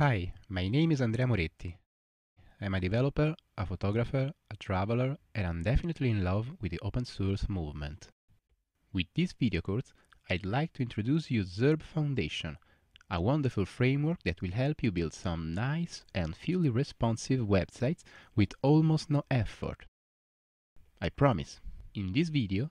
Hi, my name is Andrea Moretti. I'm a developer, a photographer, a traveler, and I'm definitely in love with the open source movement. With this video course, I'd like to introduce you Zurb Foundation, a wonderful framework that will help you build some nice and fully responsive websites with almost no effort. I promise, in this video,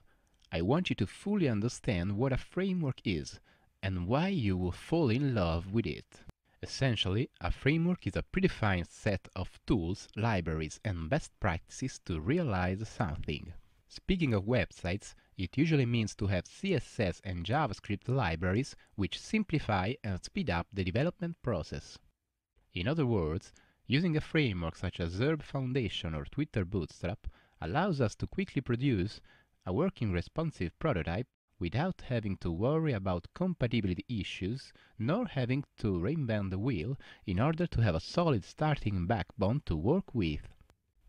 I want you to fully understand what a framework is and why you will fall in love with it. Essentially, a framework is a predefined set of tools, libraries, and best practices to realize something. Speaking of websites, it usually means to have CSS and JavaScript libraries which simplify and speed up the development process. In other words, using a framework such as Zurb Foundation or Twitter Bootstrap allows us to quickly produce a working responsive prototype without having to worry about compatibility issues, nor having to reinvent the wheel in order to have a solid starting backbone to work with.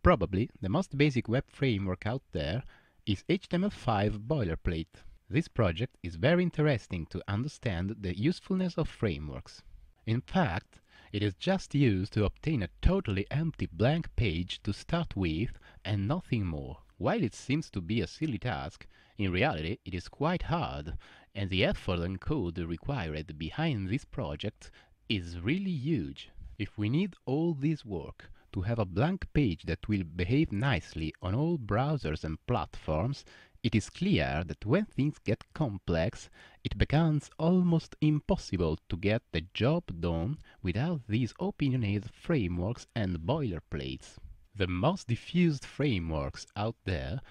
Probably the most basic web framework out there is HTML5 boilerplate. This project is very interesting to understand the usefulness of frameworks. In fact, it is just used to obtain a totally empty blank page to start with and nothing more. While it seems to be a silly task, in reality it is quite hard, and the effort and code required behind this project is really huge. If we need all this work to have a blank page that will behave nicely on all browsers and platforms, it is clear that when things get complex, it becomes almost impossible to get the job done without these opinionated frameworks and boilerplates. The most diffused frameworks out there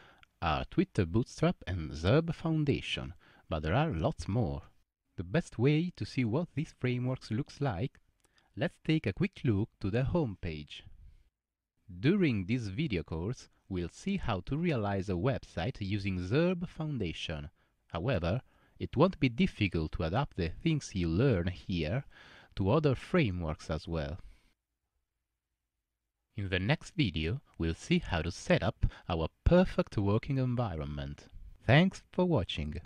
are Twitter Bootstrap and Zurb Foundation, but there are lots more. The best way to see what these frameworks looks like, let's take a quick look to their homepage. During this video course, we'll see how to realize a website using Zurb Foundation. However, it won't be difficult to adapt the things you learn here to other frameworks as well. In the next video, we'll see how to set up our perfect working environment. Thanks for watching!